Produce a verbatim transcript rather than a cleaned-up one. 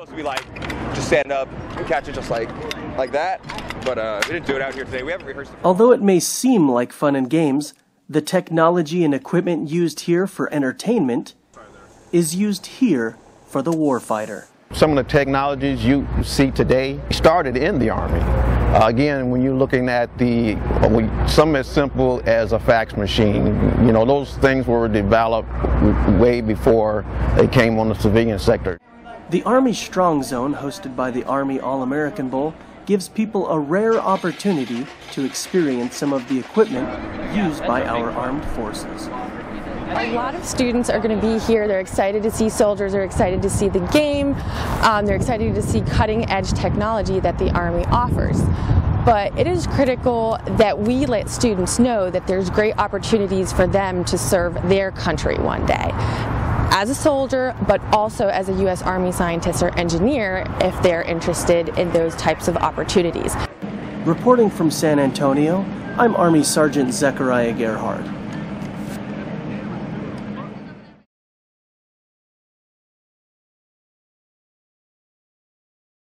Supposed to be like just stand up and catch it just like like that, but uh, we didn't do it out here today. We haven't rehearsed it. Although it may seem like fun and games, the technology and equipment used here for entertainment is used here for the warfighter. Some of the technologies you see today started in the Army. Uh, again, when you're looking at the, some as simple as a fax machine, you know, those things were developed way before they came on the civilian sector. The Army Strong Zone, hosted by the Army All-American Bowl, gives people a rare opportunity to experience some of the equipment used by our armed forces. A lot of students are going to be here. They're excited to see soldiers, they're excited to see the game, um, they're excited to see cutting-edge technology that the Army offers. But it is critical that we let students know that there's great opportunities for them to serve their country one day. As a soldier, but also as a U S Army scientist or engineer if they're interested in those types of opportunities. Reporting from San Antonio, I'm Army Sergeant Zechariah Gerhard.